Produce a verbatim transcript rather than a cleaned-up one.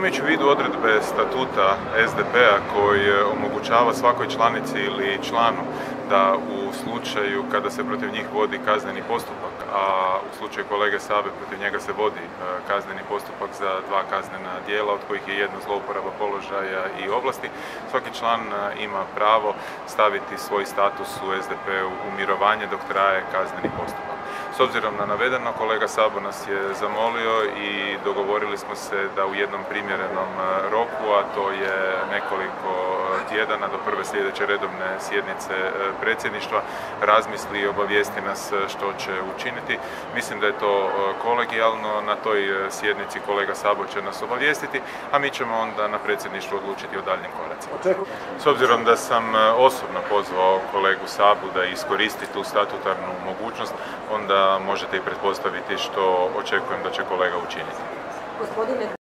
Imajući u vidu odredbe statuta S D P-a koji omogućava svakoj članici ili članu da u slučaju kada se protiv njih vodi kazneni postupak, a u slučaju kolege Sabe protiv njega se vodi kazneni postupak za dva kaznena djela, od kojih je jedno zlouporaba položaja i ovlasti, svaki član ima pravo staviti svoj status u S D P-u u mirovanje dok traje kazneni postupak. S obzirom na navedeno, kolega Sabo nas je zamolio i dogovorili smo se da u jednom primjerenom roku, a to je nekoliko tjedana do prve sljedeće redovne sjednice predsjedništva, razmisli i obavijesti nas što će učiniti. Mislim da je to kolegijalno, na toj sjednici kolega Sabo će nas obavijestiti, a mi ćemo onda na predsjedništvu odlučiti o daljnjim koracima. S obzirom da sam osobno pozvao kolegu Sabu da iskoristi tu statutarnu mogućnost, onda možete i pretpostaviti što očekujem da će kolega učiniti.